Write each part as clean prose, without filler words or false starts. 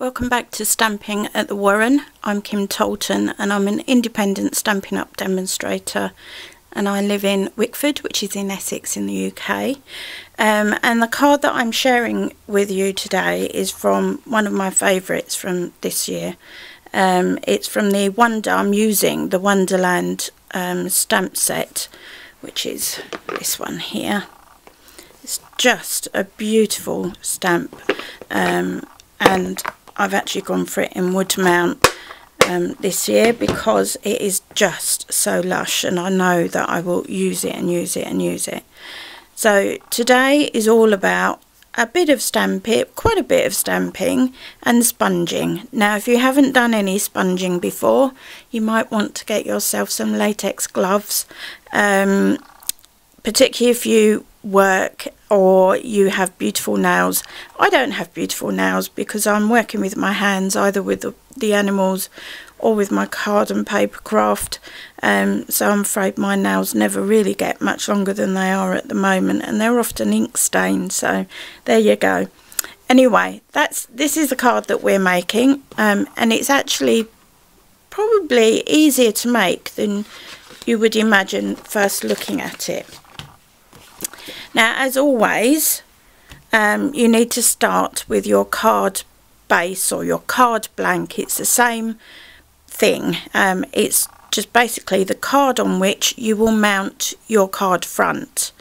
Welcome back to Stamping at the Warren. I'm Kim Tolton and I'm an independent Stampin' Up demonstrator and I live in Wickford, which is in Essex in the UK. And the card that I'm sharing with you today is from one of my favourites from this year. It's from the Wonderland stamp set, which is this one here. It's just a beautiful stamp and I've actually gone for it in Woodmount this year because it is just so lush and I know that I will use it and use it and use it. So today is all about a bit of stamping, quite a bit of stamping and sponging. Now if you haven't done any sponging before, you might want to get yourself some latex gloves, particularly if you work or you have beautiful nails. I don't have beautiful nails because I'm working with my hands, either with the animals or with my card and paper craft, so I'm afraid my nails never really get much longer than they are at the moment, and they're often ink stained, so there you go. Anyway, this is the card that we're making, and it's actually probably easier to make than you would imagine first looking at it. Now, as always, you need to start with your card base or your card blank. It's the same thing. It's just basically the card on which you will mount your card front.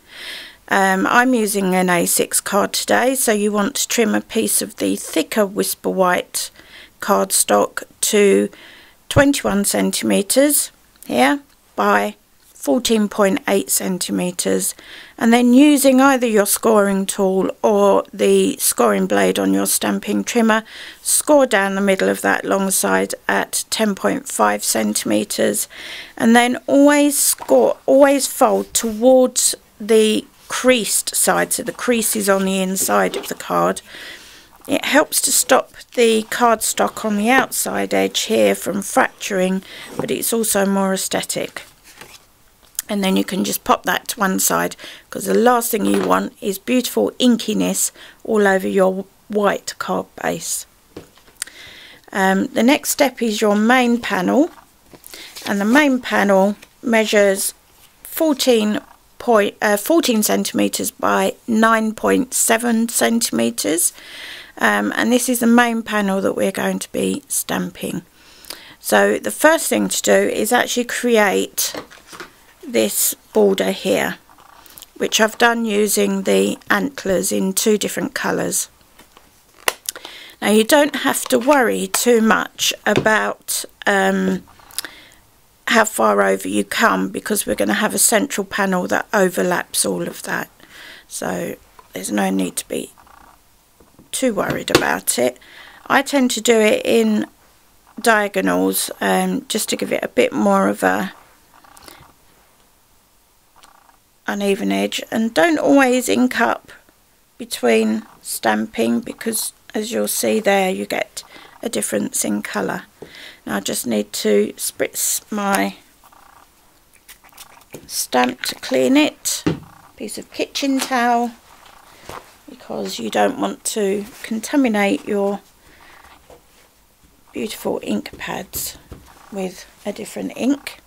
I'm using an A6 card today, so you want to trim a piece of the thicker Whisper White cardstock to 21 centimetres here by 14.8 centimetres, and then using either your scoring tool or the scoring blade on your stamping trimmer, score down the middle of that long side at 10.5 centimetres, and then always fold towards the creased side, so the creases on the inside of the card. It helps to stop the cardstock on the outside edge here from fracturing, but it's also more aesthetic. And then you can just pop that to one side, because the last thing you want is beautiful inkiness all over your white card base. The next step is your main panel, and the main panel measures 14 centimetres by 9.7 centimetres, and this is the main panel that we're going to be stamping. So the first thing to do is actually create this border here, which I've done using the antlers in two different colours. Now you don't have to worry too much about how far over you come, because we're going to have a central panel that overlaps all of that, so there's no need to be too worried about it. I tend to do it in diagonals just to give it a bit more of a uneven edge, and don't always ink up between stamping because, as you'll see there, you get a difference in colour. Now I just need to spritz my stamp to clean it, piece of kitchen towel, because you don't want to contaminate your beautiful ink pads with a different ink.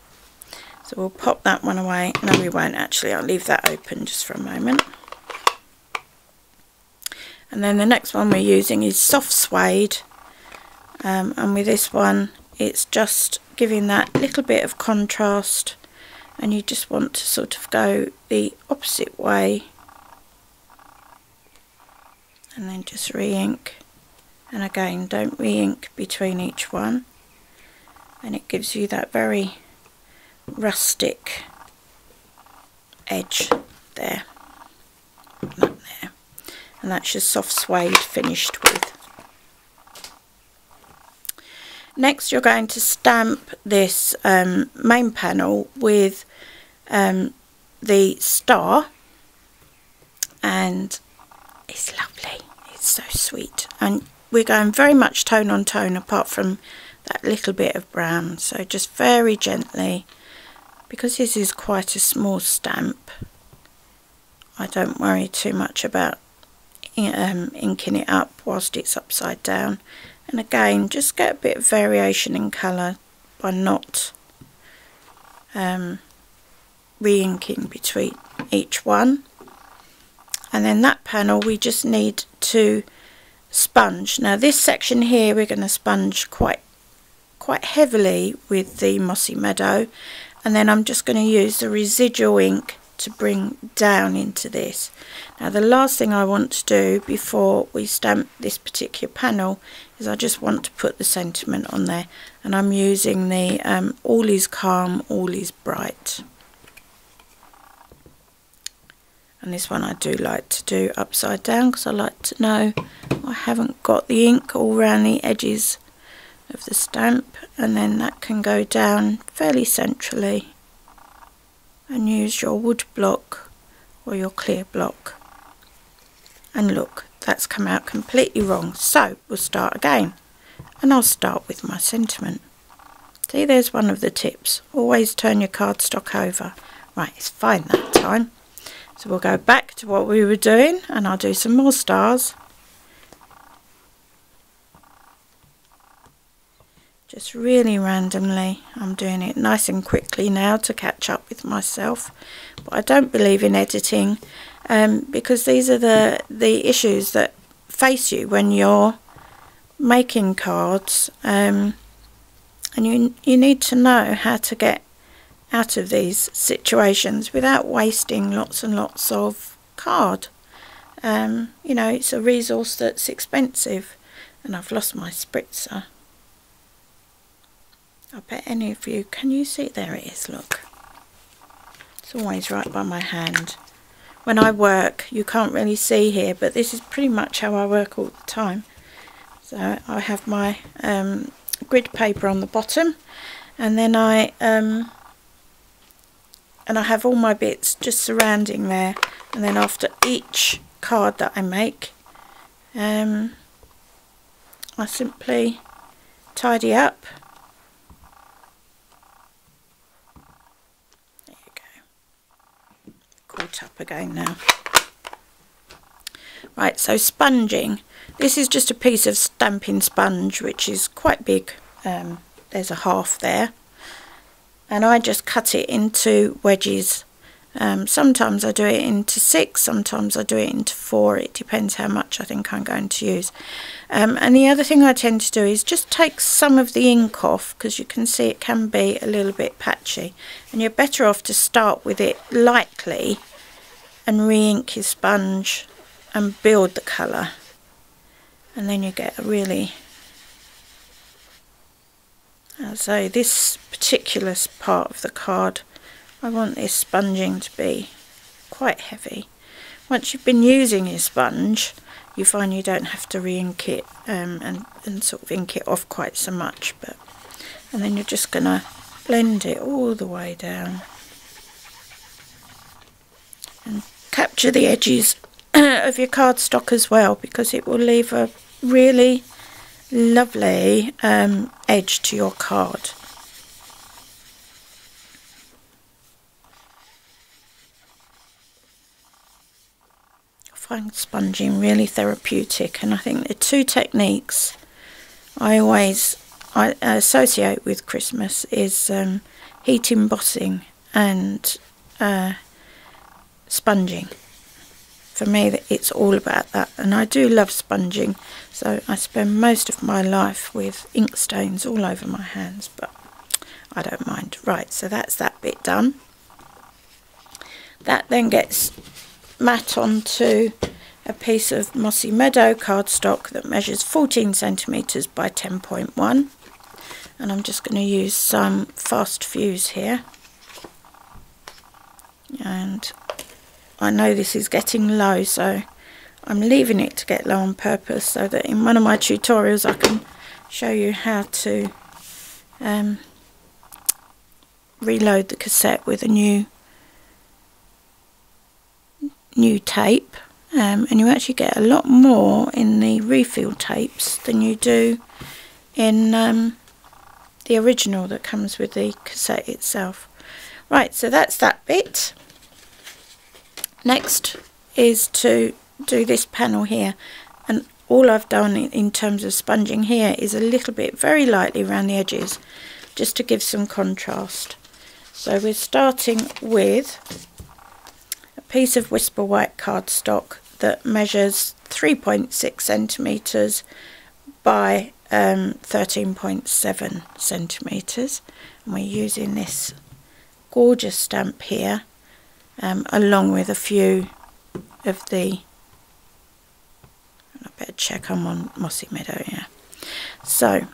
So we'll pop that one away. No, we won't actually. I'll leave that open just for a moment. And then the next one we're using is Soft Suede. And with this one, it's just giving that little bit of contrast. And you just want to sort of go the opposite way. And then just re-ink. And again, don't re-ink between each one. And it gives you that very rustic edge there, that there, and that's your Soft Suede finished with. Next you're going to stamp this main panel with the star, and it's lovely, it's so sweet, and we're going very much tone on tone apart from that little bit of brown, so just very gently. Because this is quite a small stamp, I don't worry too much about inking it up whilst it's upside down. And again, just get a bit of variation in colour by not re-inking between each one. And then that panel we just need to sponge. Now this section here we're going to sponge quite heavily with the Mossy Meadow, and then I'm just going to use the residual ink to bring down into this. Now the last thing I want to do before we stamp this particular panel is I just want to put the sentiment on there, and I'm using the All Is Calm, All Is Bright. And this one I do like to do upside down because I like to know I haven't got the ink all around the edges of the stamp, and then that can go down fairly centrally, and use your wood block or your clear block. And look, that's come out completely wrong, so we'll start again, and I'll start with my sentiment. See, there's one of the tips, always turn your cardstock over. Right, it's fine that time, so we'll go back to what we were doing, and I'll do some more stars. Just really randomly, I'm doing it nice and quickly now to catch up with myself, but I don't believe in editing because these are the issues that face you when you're making cards, and you need to know how to get out of these situations without wasting lots and lots of card. You know, it's a resource that's expensive, and I've lost my spritzer. I bet any of you, can you see, there it is, look, it's always right by my hand. When I work you can't really see here, but this is pretty much how I work all the time. So I have my grid paper on the bottom, and then I have all my bits just surrounding there, and then after each card that I make I simply tidy up. Caught up again now. Right, so sponging. This is just a piece of stamping sponge which is quite big. There's a half there, and I just cut it into wedges. Sometimes I do it into 6, sometimes I do it into 4. It depends how much I think I'm going to use. And the other thing I tend to do is just take some of the ink off, because you can see it can be a little bit patchy, and you're better off to start with it lightly and re-ink your sponge and build the colour, and then you get a really... So this particular part of the card, I want this sponging to be quite heavy. Once you've been using your sponge you find you don't have to re-ink it and sort of ink it off quite so much, but and then you're just gonna blend it all the way down and capture the edges of your cardstock as well, because it will leave a really lovely edge to your card. I find sponging really therapeutic, and I think the two techniques I associate with Christmas is heat embossing and sponging. For me it's all about that, and I do love sponging, so I spend most of my life with ink stains all over my hands, but I don't mind. Right, so that's that bit done. That then gets mat onto a piece of Mossy Meadow cardstock that measures 14 centimetres by 10.1, and I'm just going to use some Fast Fuse here. And I know this is getting low, so I'm leaving it to get low on purpose so that in one of my tutorials I can show you how to reload the cassette with a new tape, and you actually get a lot more in the refill tapes than you do in the original that comes with the cassette itself. Right, so that's that bit. Next is to do this panel here, and all I've done in terms of sponging here is a little bit, very lightly around the edges, just to give some contrast. So we're starting with a piece of Whisper White cardstock that measures 3.6 centimetres by 13.7 centimetres, and we're using this gorgeous stamp here along with a few of the, I better check I'm on Mossy Meadow, yeah. So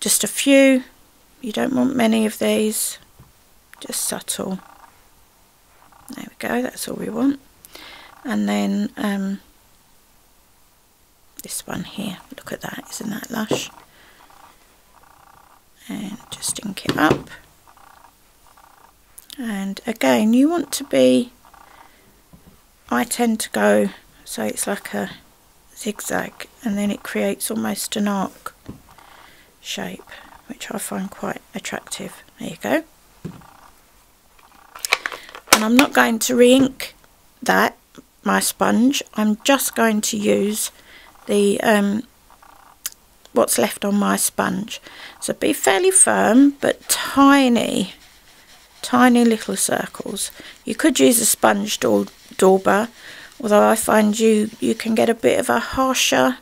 just a few, you don't want many of these, just subtle. There we go, that's all we want. And then this one here, look at that, isn't that lush? And just ink it up. And again, you want to be, I tend to go, so it's like a zigzag, and then it creates almost an arc shape, which I find quite attractive. There you go. And I'm not going to re-ink that, my sponge. I'm just going to use the what's left on my sponge. So be fairly firm, but tiny, tiny little circles. You could use a sponge dauber, although I find you can get a bit of a harsher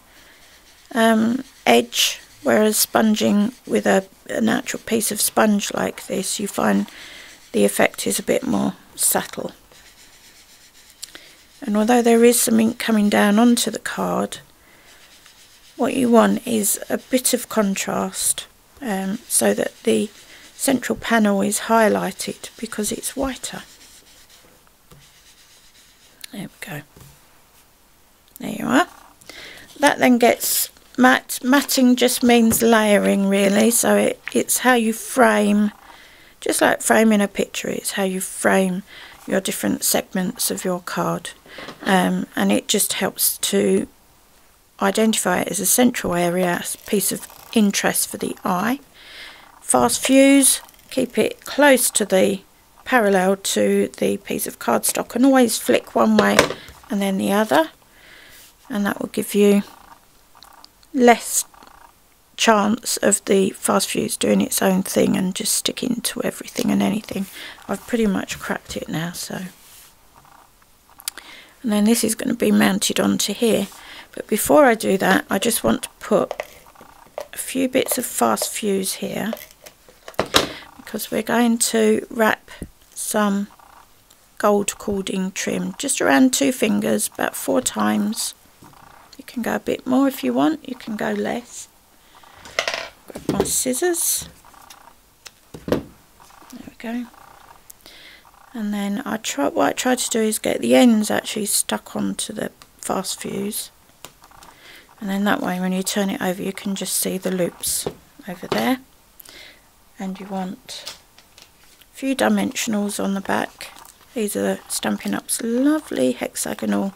edge, whereas sponging with a natural piece of sponge like this, you find the effect is a bit more subtle. And although there is some ink coming down onto the card, what you want is a bit of contrast so that the central panel is highlighted because it's whiter. There we go. There you are. That then gets matte. Matting just means layering, really, so it's how you frame, just like framing a picture, it's how you frame your different segments of your card, and it just helps to identify it as a central area, a piece of interest for the eye. Fast fuse, keep it close to the parallel to the piece of cardstock, and always flick one way and then the other, and that will give you less chance of the fast fuse doing its own thing and just sticking to everything and anything. I've pretty much cracked it now, so. And then this is going to be mounted onto here, but before I do that I just want to put a few bits of fast fuse here because we're going to wrap some gold cording trim just around 2 fingers, about 4 times. You can go a bit more if you want, you can go less. Grab my scissors, there we go, and then what I try to do is get the ends actually stuck onto the fast fuse, and then that way when you turn it over you can just see the loops over there. And you want a few dimensionals on the back. These are Stampin' Up's lovely hexagonal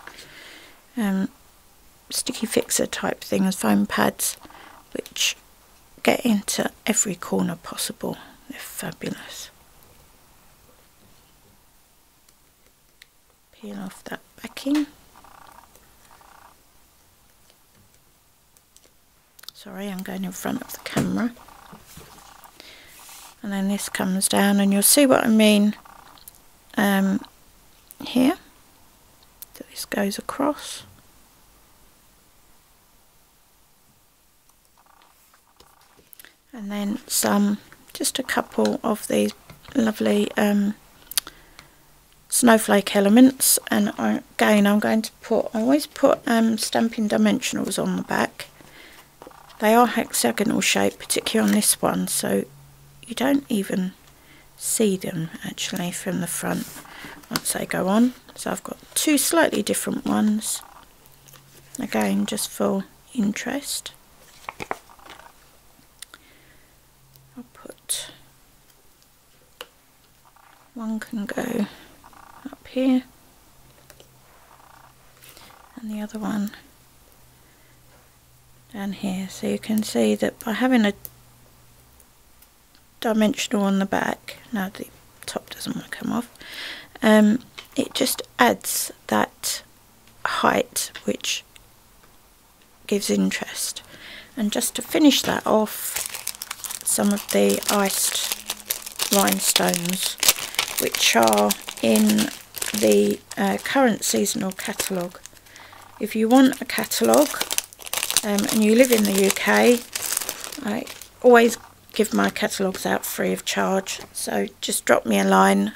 sticky fixer type things, foam pads, which get into every corner possible. They're fabulous. Peel off that backing. Sorry, I'm going in front of the camera. And then this comes down, and you'll see what I mean here. So this goes across. And then some, just a couple of these lovely snowflake elements. And again, I always put stamping dimensionals on the back. They are hexagonal shape, particularly on this one, so you don't even see them actually from the front once they go on. So I've got 2 slightly different ones, again just for interest. One can go up here and the other one down here, so you can see that by having a dimensional on the back, now the top doesn't want to come off, it just adds that height which gives interest. And just to finish that off, some of the iced rhinestones, which are in the current seasonal catalogue. If you want a catalogue and you live in the UK, I always give my catalogues out free of charge, so just drop me a line.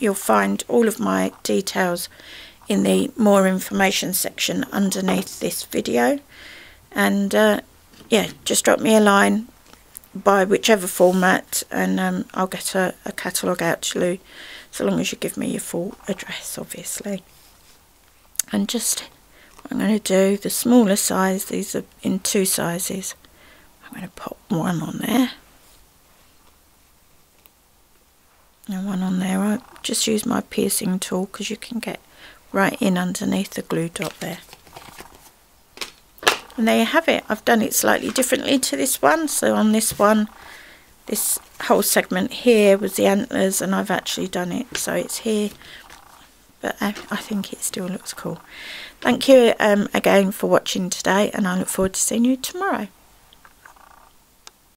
You'll find all of my details in the more information section underneath this video, and yeah, just drop me a line by whichever format, and I'll get a catalogue out to you, so long as you give me your full address, obviously. And just what I'm going to do, the smaller size, these are in two sizes, I'm going to pop one on there and one on there. I just use my piercing tool because you can get right in underneath the glue dot there. And there you have it. I've done it slightly differently to this one. So on this one, this whole segment here was the antlers, and I've actually done it so it's here, but I think it still looks cool. Thank you again for watching today, and I look forward to seeing you tomorrow.